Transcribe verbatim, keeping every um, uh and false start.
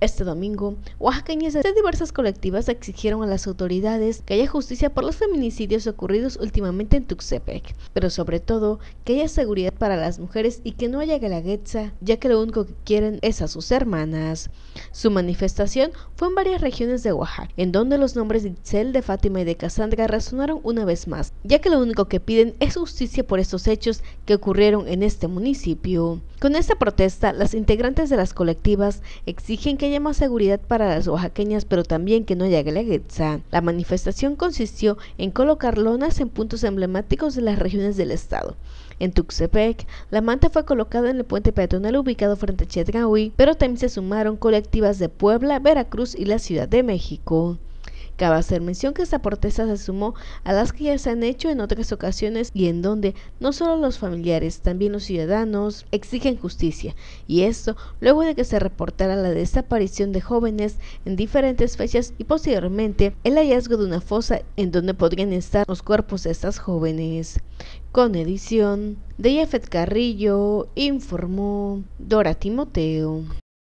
Este domingo, oaxaqueñas de diversas colectivas exigieron a las autoridades que haya justicia por los feminicidios ocurridos últimamente en Tuxtepec, pero sobre todo que haya seguridad para las mujeres y que no haya guelaguetza, ya que lo único que quieren es a sus hermanas. Su manifestación fue en varias regiones de Oaxaca, en donde los nombres de Itzel, de Fátima y de Cassandra resonaron una vez más, ya que lo único que piden es justicia por estos hechos que ocurrieron en este municipio. Con esta protesta, las integrantes de las colectivas exigen que haya más seguridad para las oaxaqueñas, pero también que no haya guelaguetza. La manifestación consistió en colocar lonas en puntos emblemáticos de las regiones del estado. En Tuxtepec, la manta fue colocada en el puente peatonal ubicado frente a Chetgaui, pero también se sumaron colectivas de Puebla, Veracruz y la Ciudad de México. Cabe hacer mención que esta protesta se sumó a las que ya se han hecho en otras ocasiones y en donde no solo los familiares, también los ciudadanos exigen justicia, y esto luego de que se reportara la desaparición de jóvenes en diferentes fechas y posteriormente el hallazgo de una fosa en donde podrían estar los cuerpos de estas jóvenes. Con edición de Jeffet Carrillo, informó Dora Timoteo.